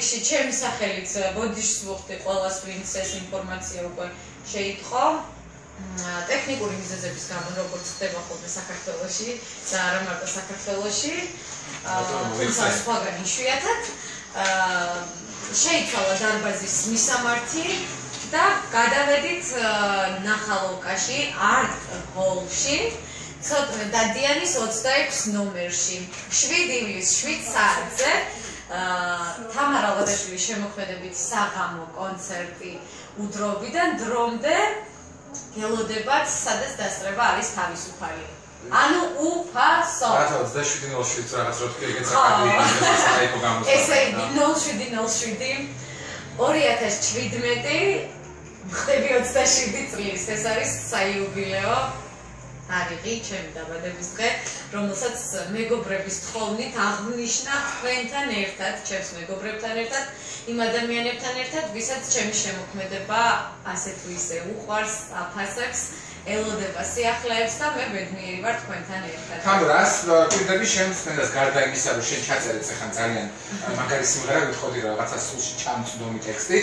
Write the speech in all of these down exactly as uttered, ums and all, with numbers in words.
Գյուղի չեմ սախելից բոդիշ սուղտի խոլասվինս էս ինֆորմացիա ուկոյ շեիդխո տեխնիկուրի հիզեզեպիս կամն ռոպործ տեվա խոտը Սակարթելոշի, սա արամարտը Սակարթելոշի, սասպագան իշույատատ, շեիդխալա դարբազիս միսամարդի და გადავედით ნახალოკაში, არტ ჰოლში, დადიანის ოცდაექვსი ნომერში, შვიდი ივლისს შვიდ საათზე, თამარ ალავერდაშვილის შემოქმედებით საღამო კონცერტი უდროვიდან დრომდე გელოდებათ, სადაც დასწრება არის თავისუფალი. Ანუ უფასო. ოცდაშვიდი ნულს შვიდ რაღაც როთქი ეგეც აკადემია საერთო გამოსვლა. ესე იგი ნულს შვიდი ნულს შვიდი ორი ათას შვიდმეტი ხდები ოცდაშვიდი წლის, ეს არის საიუბილეო თარიღი ჩემი დაბადების დღე, რომელსაც მეგობრების თხოვნით აღნიშნა თქვენთან ერთად, ჩემს მეგობრებთან ერთად, იმ ადამიანებთან ერთად, ვისაც ჩემი შემოქმედება ასე თუ ისე უყვარს, აფასებს, ელოდება სიახლეებს და მე ბედნიერი ვარ თქვენთან ერთად. Თამრას, კიდევ შემცნებას გარდა იმისა, რომ შენ ჩაწერეთ ახლა ძალიან მაგარი სიმღერა გითხოდი რაღაცა სულში ჩამწდომი ტექსტი.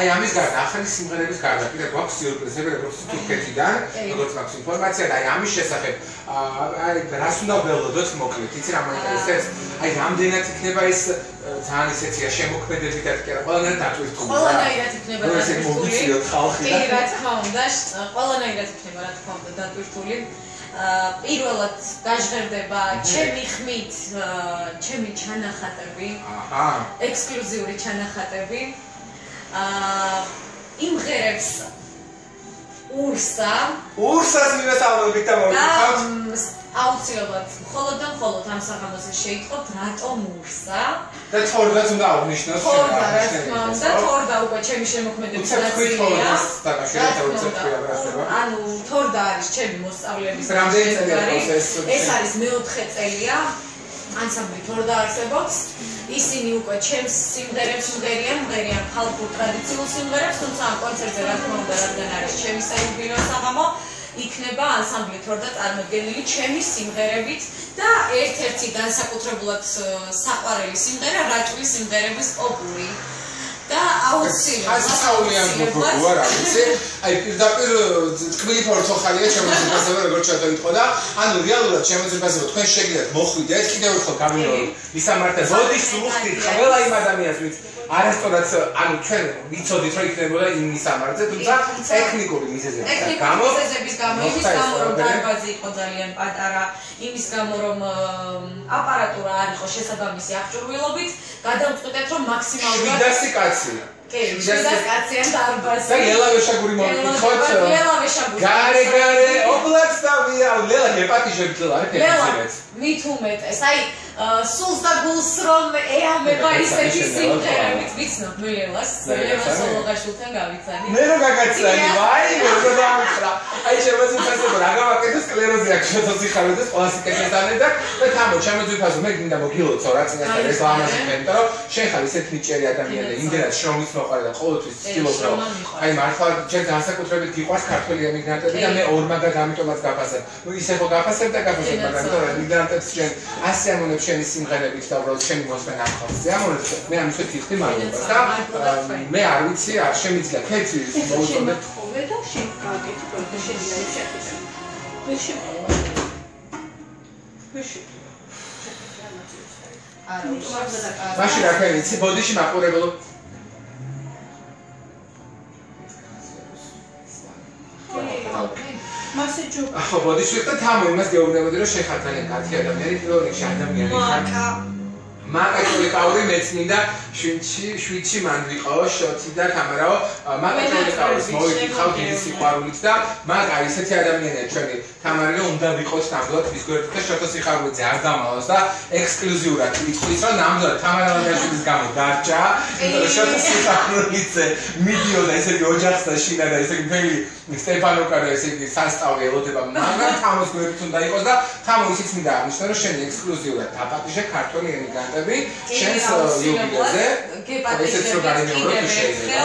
Აი ამის გარდა ახალი სიმღერების გარდა კიდევ გვაქვს სიურპრიზები როგორც თურქეთიდან, როგორც მაქვს ინფორმაცია და აი ამის შესახებ აი რას უნდა ველოდოთ მოკლედ, იცი რა მაინტერესებს? Აი რამდენად იქნება ეს ძალიან ისეთია შემოქმედები და კი არა ყველანაირად დათვირთული. Ყველანაირად იქნება დათვირთული. კი რა თქმა უნდა, ყველანაირად იქნება რა თქმა უნდა დათვირთული. Პირველად გაჟღერდება ჩემი ხმით, ჩემი ჩანახატები. აჰა. ექსკლუზიური ჩანახატები. აა იმღერებს ურსა. ურსას მივესალმებით და მოვიხმართ. Აუცილებლად მხოლოდ და მხოლოდ ამ საღამოზე შეიტყობთ რატომ ურსა. Դա თორდაც უნდა აღნიშნოს. თორდა რა თქმა უნდა, თორდა უკვე ჩემი შემოქმედების ნაწილია. ანუ თორდა არის ჩემი მოსწავლების. Რამდენი წელია პროცესი? ეს არის მეოთხე წელია. ანსამბლი თორდა არსებობს. Ისინი უკვე ჩემს სიმღერებს მღერიან, მღერიან ხალხურ ტრადიციულ სიმღერებს, თუმცა ამ კონცერტზე რა თქმა უნდა რადგან არის ჩემი საიუბილეო საღამო, იქნება ანსამბლი თორდა წარმოდგენილი ჩემი სიმღერებით და ერთ-ერთი განსაკუთრებულად საყვარელი სიმღერა რაჭვლის სიმღერების ოპური. და აუცილებლად აუცილებლად ვარ ამიცი. აი პირდაპირ თქვენი პორტფოლიო შემოძლებაზე როგორ ჩატოვიტყო და ანუ რეალურად შემოძლებაზე თქვენ შეგიძლიათ მოხვიდეთ კიდევ ერთხელ გამილოროთ. მისამართე ბოდიშ სუხტი ყველა იმ ადამიანს ვით არასწორად ანუ ჩვენ ვიცოდით რომ იქნებოდა იმ მისამართზე, თუმცა ტექნიკური მიზეზების გამო მიზეზების გამო იმის გამო რომ დარბაზი იყო ძალიან პატარა, იმის გამო რომ აპარატურა არ იყო შესაბამისი აღჭურვილობით, გადავწყვეტეთ რომ მაქსიმალურად შვიდასი კაცი შვიდასი კაციან დარბაზი და ლელავეშაგური მოვკითხოთ გარე გარე ობლაკსტავია ლელა გეპატიჟებს ლელა ეთერებს მით უმეტეს აი სულს და გულს რომ ეამება ისეთი სიმღერებით ვიცნობ მე ლელას ლელა სოლოგაშვილთან გავიცანი მე რა გაგაცანი ვაი როგორ დავწრა აი შემოძიფასო რა გავაკეთე სკლეროზი აქვს შემოძიხაროთ ეს კლასიკებს დანედაკ და თამო შემოძიფასო მე გინდა მოგილოცო რა წინასწარ ეს ლამაზი მეტო შენ ხარ ისეთ ნიჭიერი ადამიანი იმდენად შრომის მოყარე და ყოველთვის ცდილობ რომ აი მართლა ჯერ განსაკუთრებით გიყვარს ქართველი ემიგრანტები და მე ორმა და გამიტომაც გაფასებ. ნუ ისე ხო გაფასებ და გაფასებ მაგრამ თორემ ემიგრანტებს შენ ასე ამონებს შენი სიმღერებით და უბრალოდ შენი მოსმენა ახალზე ამონებს. მე ამიტომ ვიხდი მაგას და მე არ ვიცი არ შემიძლია ქეთი მოვიტოვე და შენ გააკეთე პროექტი შენი შეხედა. მე შემოვიდა. მე შე მაშინ რა ქეიცი ბოდიში მაყურებელო მასე ჯო ახო ბოდიში და თამო იმას გეუბნებოდი რომ შეხარდანია კაცი ადამიანი თეორიაში ადამიანი მაკა მაკა ტოლიკაური მეცნიდა შვიდში შვიდში მან ვიყაო შოცი და კამერაო მაკა ტოლიკაურის მოვიკითხავთ ის სიყვარულით და მაკა ისეთი ადამიანია ჩვენი თამარი რომ უნდა ვიყოს ნამდვილად ის გვერდით და შოთო სიხარულზე არ დამალოს და ექსკლუზიურად იტყვის რომ ნამდვილად თამარ ალავერდაშვილის გამო დარჩა შოთო სიხარულზე მიდიოდა ესეთი ოჯახსა შინა და ესეთი ფელი სტეფანოკარი ესეთი სასწაული ელოდება მაგრამ თამოს გვერდით უნდა იყოს და თამო ისიც მინდა აღნიშნო რომ შენ ექსკლუზიურად დაპატიჟე ქართველი ემიგრანტები შენს იუბილეზე ესეც რომ განიმეოროთ შეიძლება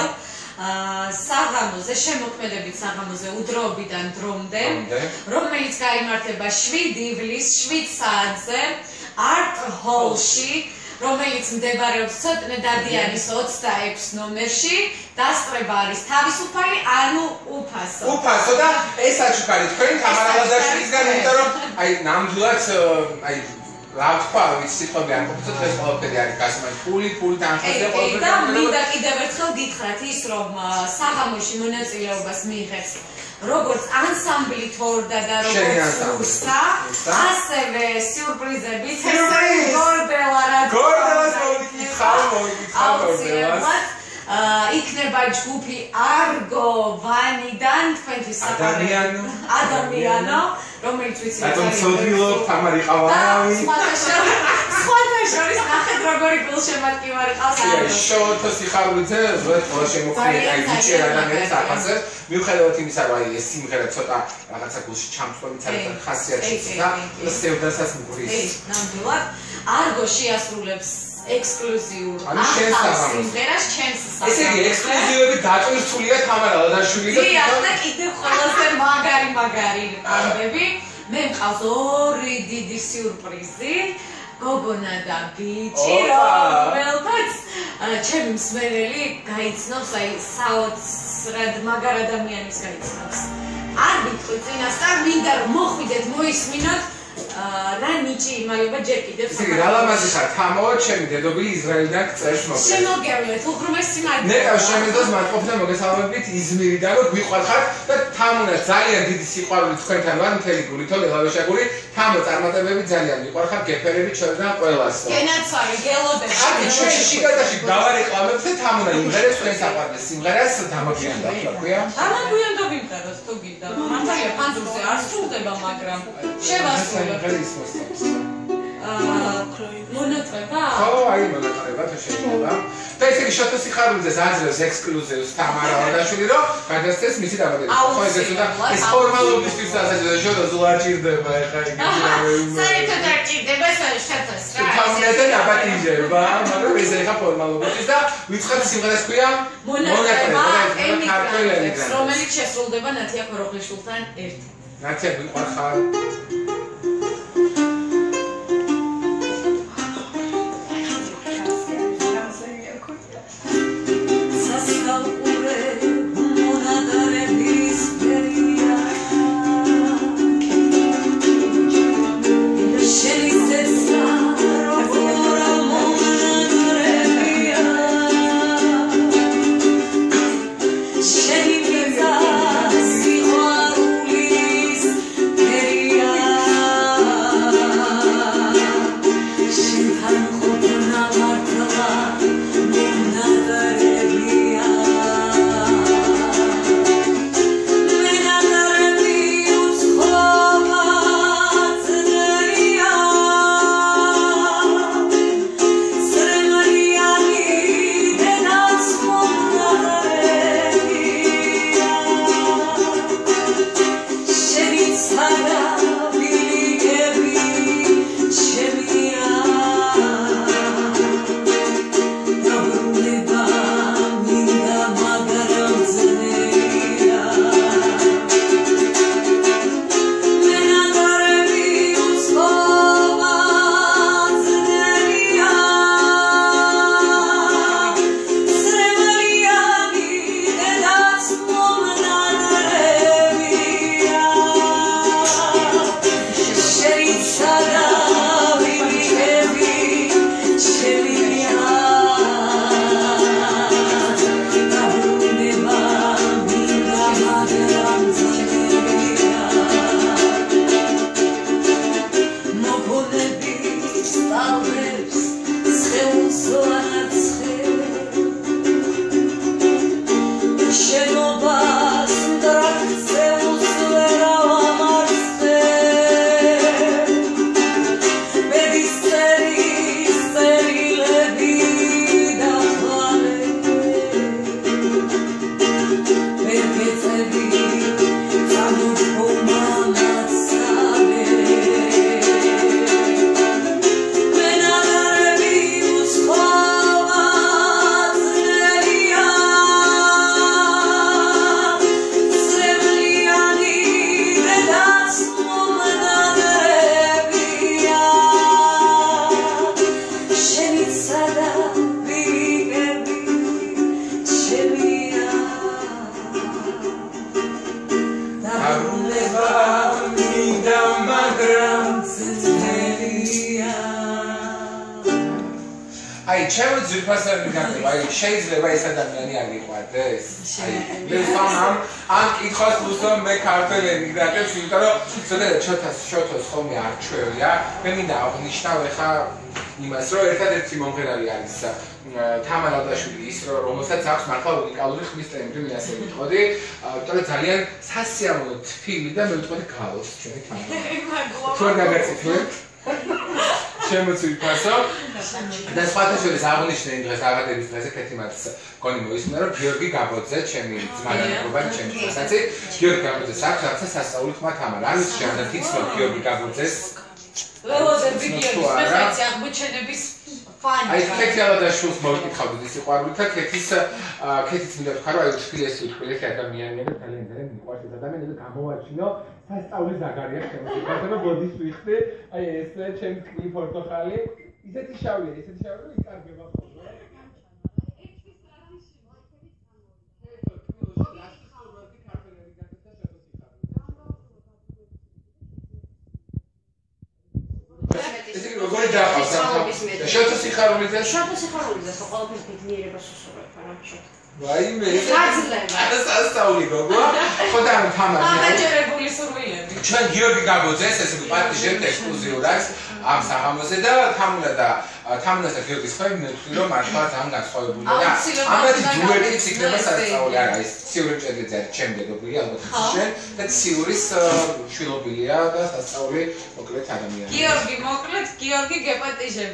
საღამოზე შემოქმედებით საღამოზე უდროებიდან დრომდე რომელიც გაიმართება შვიდი ივლისს შვიდ საათზე არტ ჰოლში რომელიც მდებარეობს ცოტნე დადიანის ოცდაექვსი ნომერში დასწრებარის თავისუფალი ანუ უფასო. Უფასო და ეს აჩუკარი თქვენ თამარალაძაშვილისგან, იმიტომ რომ აი ნამდვილად აი Lagpavit, Sitkovian, Kopcot, ეს ყველაფერი არის გასმის ფული, ფული თანხაზე ყველაფერი. Და მინდა კიდევ ერთხელ გითხრათ ის რომ საღამოში მონაწილეობას მიიღებს როგორც ანსამბლი თორდა და როგორც სურსა, ასევე სიურპრიზები. Სიურპრიზ! Გორდელა რა. Გორდელას მოგიკითხავ, მოგიკითხავ გორდელას. Იქნება ჯგუფი Argo Vanidan თქვენთვის ადამიანო ადამიანო რომელიც ვიცი რომ სოდილობ თამარი ყავარავი სხვადასხვა ნახეთ როგორი გულშემატკივარი ყავს არის შოთო სიხარულიძე ზვეთ ყველა შემოქმედი აი ჯერ ადამიანებს ახაზე მიუხედავად იმისა რომ აი ეს სიმღერა ცოტა რაღაცა გულში ჩამწვდომიც არის და ხასიათშიც და სევდასაც მგრის ნამდვილად Argo შეასრულებს Exclusive. I'm sure it's there are chances. It's exclusive. That's why it's fully a camera. That's why it's. Yeah, that it is called the magari magari. And baby, me khazori did the surprise. Gogona da bichiro. Well, that's. Чем сменили? Кайцнов сай саут сред магара дамиянис кайцнов. Арбит кутина стар миндар мохвидет мой сменот. Rannici, ma io vaggetti del fatto. Sì, la mascella, tamo, c'è mi devo Israel da c'è mo. Se no che tu promessi mai. Ne ho scemi dos ma problema che stavo bit izmiri da lo guiqvarxar da tamuna ძალიან დიდი სიყვარული თქვენთანვარ მთელი გულითო ელავეშაგური tamo წარმატებები ძალიან მიყვარხარ გეფერები ჩვენთან ყველას. Genazari gelodeb. Აკი ჩვენი შიგადაში დავარიყავებ და tamuna იმღერებს თქვენ საყვარლეს სიმღერას დამაგიანდა თქვია. დამაგიანდობ იმიტომ რომ თუ გინდა. მართალია ფანძურზე არ სრულდება მაგრამ შევასრულებ. მონოტრება? Ხო, აი მონოტრება თუ შეიძლება. და ისეთი შოთო სიხარულიძეს აძლევს ექსკლუზივს თამარა ოდაშვილი რომ გადასცეს მისი დაბადება. ხო, ეს ეცოდა ეს ფორმალობისთვის ასე შოთო ზულარ ჭირდება ეხა იგი გირავეულ. საერთოდ არ ჭირდება შოთოს რა. თამარაზე დაბატიჟება, მაგრამ ეს ეხა ფორმალობისთვის და ვიცხათ სიმღერას ქვია მონოტრება. ემიგრანტებს რომელიც შესრულდება ნათია ქოროხლიშვილთან ერთად. ნათია გიყვარხარ? Sheni keza si kharuli, keriya. چرا زودپس میگم وای شیز رو وای صد میانی اگه خواهد دوستان هم آنک این خواست دوستان به کارتل میگرده فیلتر رو صده چه تس چه تس خو میارد چه یا ببین نه نیشتا بخا نیماس رو ارتد تیمون قرالی علیسا تمام داشولی است رو رومسات ساخت مرکا بود کالوریخ میسته میتونی میاسه میخوادی تو تالیان ساسیام رو تپی میدم میتونی کالوس چون میتونی تو نگرفتی تو شما توی پاسا دستپاتش رو زبونش نمی‌دونه زبان دیگه فازه کتیمات کنیم ویس مرا گیورگی گابوتزه چه می‌ریت مالی رو ببین چه می‌کنه سعی گیورگی گابوتزه سخت سخت سخت اول تو ما کاملا نیست چند تا تیکس رو گیورگی گابوتزه لازم بیگیریم می‌خوایم یه بچه نبیس ای کتی الان داشتم مالی خود دیسی قرار بود که کتیس کتیس می‌داد کارو ایش فیلی سود فیلی که اگر میان نمی‌کنه نمی‌کنه می‌خواد دادم نمی‌کنه کامو آشینا پس اولی زاگاریش کنم. پس من بودی سویخته. ای است چند کلی پرتقالی. ایزه تی شاویه. ایزه تی شاویه. ای کار بیاب خود. ایزه که بگویی داخل سام. شرط سیخار میده. شرط سیخار میده. سوال میکنی نیره بسوزه. پناه شد. وای می. لازمه. از از تاولی بگو. خودم تمام. آماده رگولی سرویله. چون گیورگی گابوتزه سعی میکنه جنب تکوزی و رکس. ام سهام وسیله تامل داد. تامل سعی کرد اسکای میتونه مارکات هم گذاشته بود. اما دیواری سیکل مساله تاولی است. سیوری چه چند دلاری آماده میشه. تا سیوریس شلو بیاد. تا تاولی مکرر تامیه. گیورگی مکرر گیورگی گپاتیش میشه.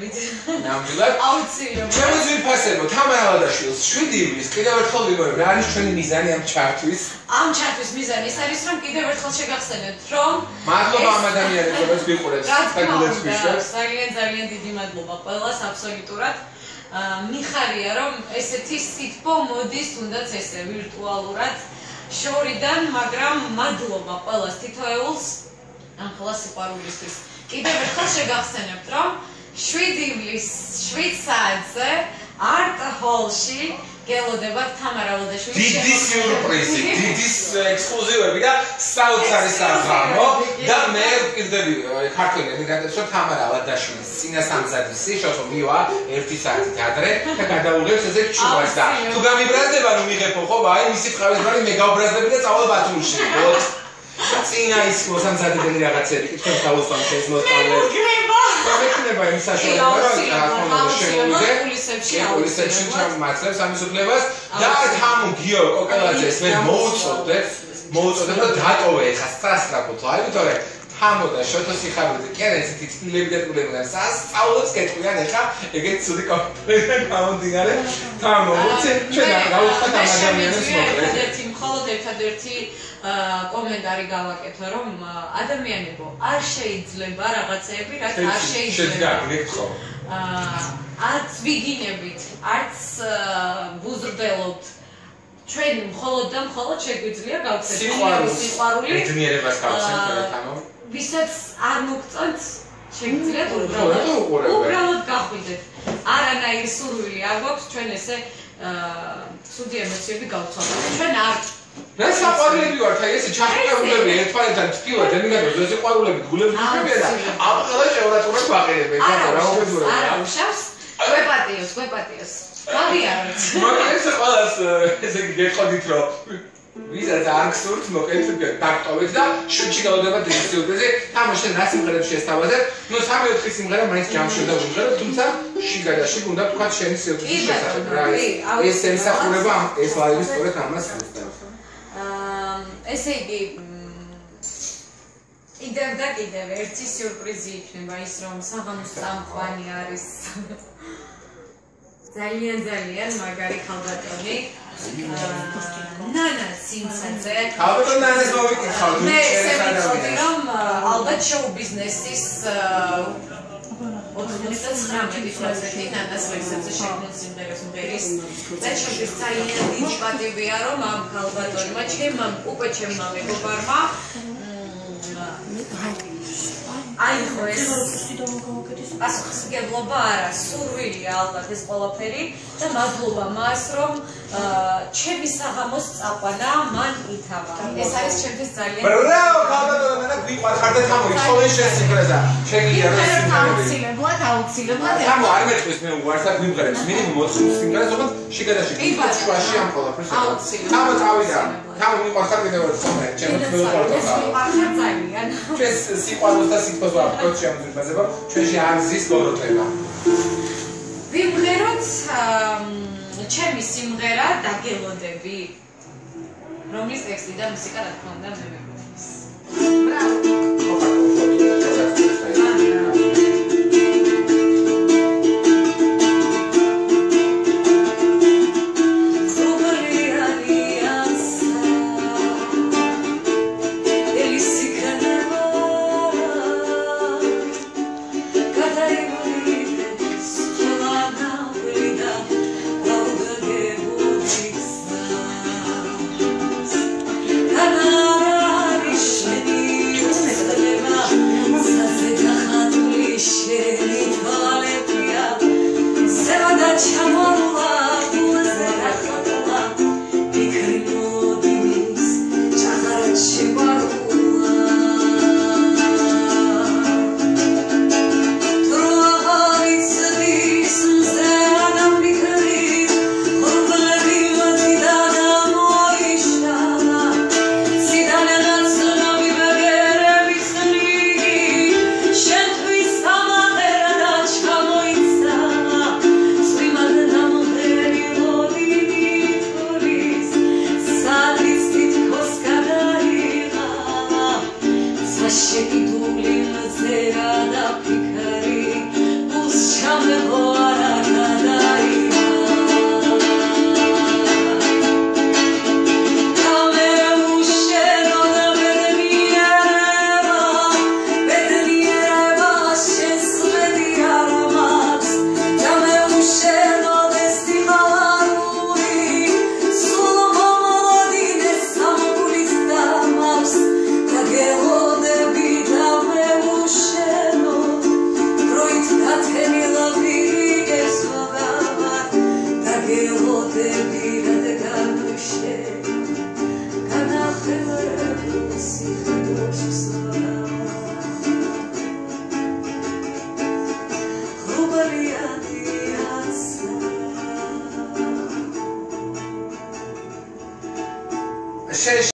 نمی‌دونم. آموزیم. چه وضعی پس بود؟ تمام داشتیم. شدیم است. Kide vertol diyorum. Yani şunu mizani hem çarptırız. Am çarptırız mizani. Sarısın kide vertol çekersen trom. Madloba madam yani biraz bir kurası. Takılırız bir şey. Sarılen sarılen dediğim madloba. Pelas absoluturat. Mixaria rom eseti sitpo modis tundac ese virtualurat. Şoridan magram madloba pelas titoyuls. Anxlas iparulistis. Kide vertol çekersen trom. Şvedimlis Şveçsadze Art Holşi Gelo debat tamaralı da şu işe... Didis Europresi, didis ekspoziyor. Bir de Saudizari Sargano, da mer irdeli kartonu. Bir de şu tamaralı da şu sine samzadisi, şu son miwa erti saati kadre. Tekada oluyor size küçük başta. Tuga mi biraz de var mı miğe poho, bay misip kahve var mı mega biraz da bir de sağol batmış. Sine isko samzadi demir ağacı. Kim sağolsun, kim sağolsun. Հավեքն է բայ միսաշոն որը հաշմոլոշեուզե պոլիսեչին չամ մացրեմ սա միսուկլևաս դատ համում գիոր օկալաց ես մեր մոծոտ է մոծոտ է դատով է խաստաս կապոտ այլ ուտոր է համոդա շոտո սիխարուտ է կեն ենց տիքսն լեբիդետ գուլեմնան սա սաուլոց կետկույան էխա եգետ սուդի կապտորեն համոն դինար է համոց է չեն աղաղուտա համադամյանս մոտ կոմենդարի գավակետորոմ ադամյանիբո ար շեիձլեբա ռաղացեեպի ռաց ար շեիձլեբա ած վիգինեբիտ, ած բուզրդելոտ չեն խոլոդդամ խոլոդ չեգույձլիա գավցել վիսեց արմուկցոնց չեգույձլիատ ուբրավոտ կախույդետ արանայի սուրույլի ագոպս չեն եսե սուդի էմոցիեպի գավցոնց չեն արդ نه سپاری بیار تا یه سی چهار کیلو بیه اتفاقی تنظیم و تنظیم کرده دوستی قارو لبی گلم بیاره آب خلاص اولات اونم باقیه بیکار آرامش آرامش کوی پاتیوس کوی پاتیوس ماریارت ماریارت خلاص زنگی خودی ترا ویزا زنگ سرت مکانی ترک تاکت آبیت دا شوچی کالو داد دیستی و دزی تاموشت ناسیم خراب شد استفاده نوس همی اتفاقی سیم خراب منیت کم شد و جلو تومسا شیگر داشتی گوندا تو کات شنیسی و تومسا رایس اسیم سخوره بام اسلامی سوره تامس ესე იგი იდევ და კიდევ ერთი სიურპრიზი იქნება ის რომ საღამოს წამყვანი არის ძალიან ძალიან მაგარი ხალბატონი ნანა სინცაძე ხალბატონ ნანას მოვიკითხავთ მე ესე ვიტყოდი რომ ალბათ შოუ ბიზნესის ოთხმოცდათსამეტი პროცენტი ნანას ვერსებზე შეგვიძლია მღერის და შეგვიძლია ძალიან დიდი პატივია რომ ამ ხალბატონმა ჩემმა უკვე ჩემმა მეგობარმა აი ხო ეს ასახსგებლობა არა სურვილია ალბათ ეს ყველაფერი Մազլոբա Մասրոմ չեմի սաղամոս ծապանա ման իտավա։ Ես հարիս չեմպես ծալեն։ Բրավ կաղատ որմենակ դույք մարկարտետ համոյք, շող են շես սիկրեզա։ Չենգի երասին Վիմգերոց չեմ իսիմ գերա դագելոդեպի, ռոմիս տեքստի դա մուսիկա դատքոնդան նվերոմիս։ Բրավ։